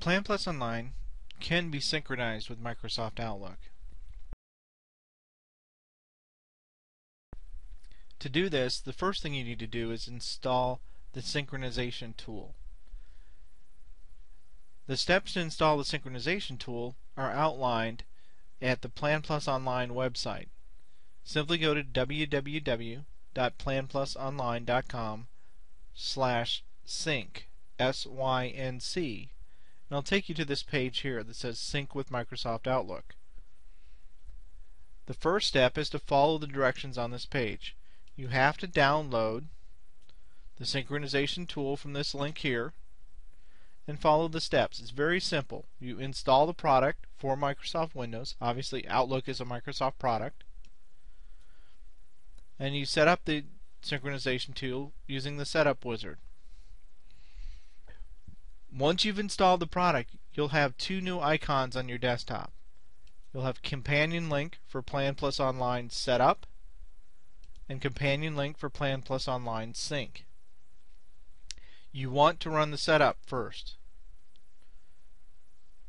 PlanPlus Online can be synchronized with Microsoft Outlook. To do this, the first thing you need to do is install the synchronization tool. The steps to install the synchronization tool are outlined at the PlanPlus Online website. Simply go to www.planplusonline.com/sync, S-Y-N-C, and I'll take you to this page here that says Sync with Microsoft Outlook. The first step is to follow the directions on this page. You have to download the synchronization tool from this link here and follow the steps. It's very simple. You install the product for Microsoft Windows. Obviously, Outlook is a Microsoft product. And you set up the synchronization tool using the setup wizard. Once you've installed the product, you'll have two new icons on your desktop. You'll have Companion Link for PlanPlus Online Setup and Companion Link for PlanPlus Online Sync. You want to run the setup first.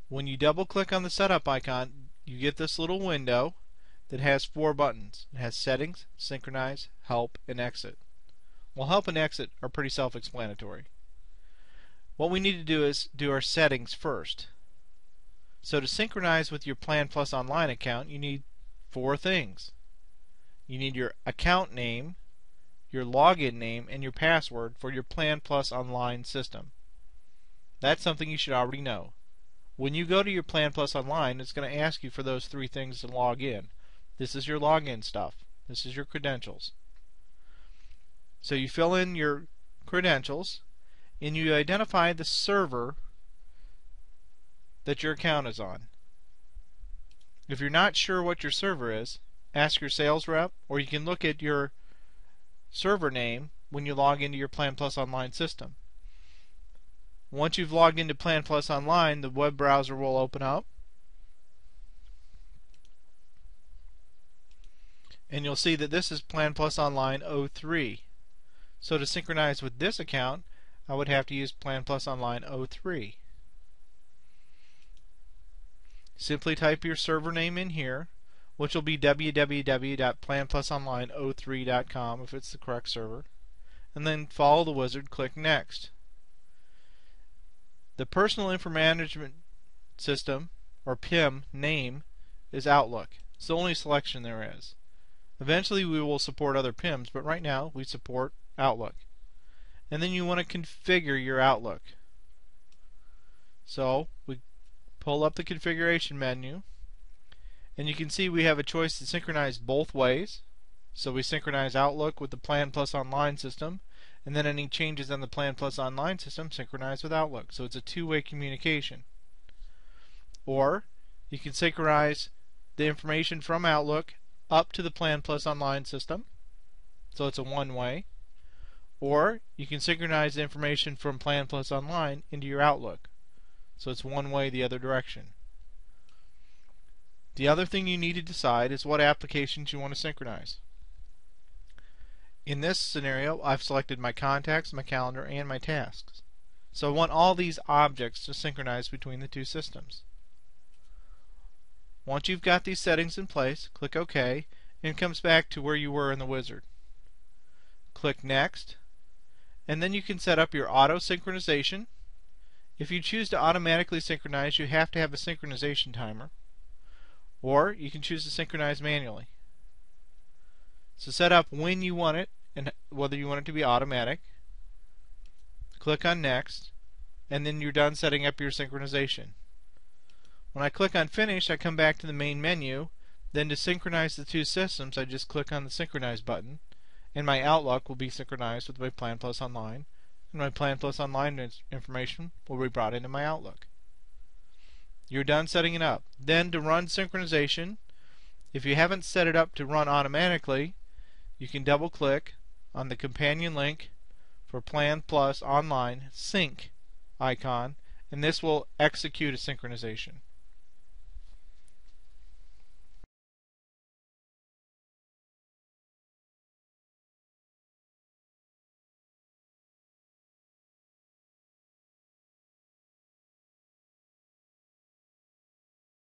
When you double click on the setup icon, you get this little window that has four buttons. It has Settings, Synchronize, Help, and Exit. Well, Help and Exit are pretty self-explanatory. What we need to do is do our settings first. So to synchronize with your PlanPlus Online account, you need four things. You need your account name, your login name, and your password for your PlanPlus Online system. That's something you should already know. When you go to your PlanPlus Online, it's going to ask you for those three things to log in. This is your login stuff. This is your credentials. So you fill in your credentials and you identify the server that your account is on. If you're not sure what your server is, ask your sales rep, or you can look at your server name when you log into your PlanPlus Online system. Once you've logged into PlanPlus Online, the web browser will open up and you'll see that this is PlanPlus Online 03. So to synchronize with this account, I would have to use PlanPlus Online 03. Simply type your server name in here, which will be www.planplusonline03.com if it's the correct server, and then follow the wizard, click Next. The Personal Info Management System, or PIM, name is Outlook. It's the only selection there is. Eventually we will support other PIMs, but right now we support Outlook. And then you want to configure your Outlook. So we pull up the configuration menu, and you can see we have a choice to synchronize both ways. So we synchronize Outlook with the PlanPlus Online system, and then any changes on the PlanPlus Online system synchronize with Outlook. So it's a two-way communication. Or you can synchronize the information from Outlook up to the PlanPlus Online system. So it's a one-way. Or you can synchronize the information from PlanPlus Online into your Outlook. So it's one way the other direction. The other thing you need to decide is what applications you want to synchronize. In this scenario, I've selected my contacts, my calendar, and my tasks. So I want all these objects to synchronize between the two systems. Once you've got these settings in place, click OK, and it comes back to where you were in the wizard. Click Next, and then you can set up your auto synchronization. If you choose to automatically synchronize, you have to have a synchronization timer. Or you can choose to synchronize manually. So set up when you want it and whether you want it to be automatic. Click on Next, and then you're done setting up your synchronization. When I click on Finish, I come back to the main menu. Then to synchronize the two systems, I just click on the Synchronize button, and my Outlook will be synchronized with my PlanPlus Online, and my PlanPlus Online information will be brought into my Outlook. You're done setting it up. Then to run synchronization, if you haven't set it up to run automatically, you can double click on the Companion Link for PlanPlus Online Sync icon, and this will execute a synchronization.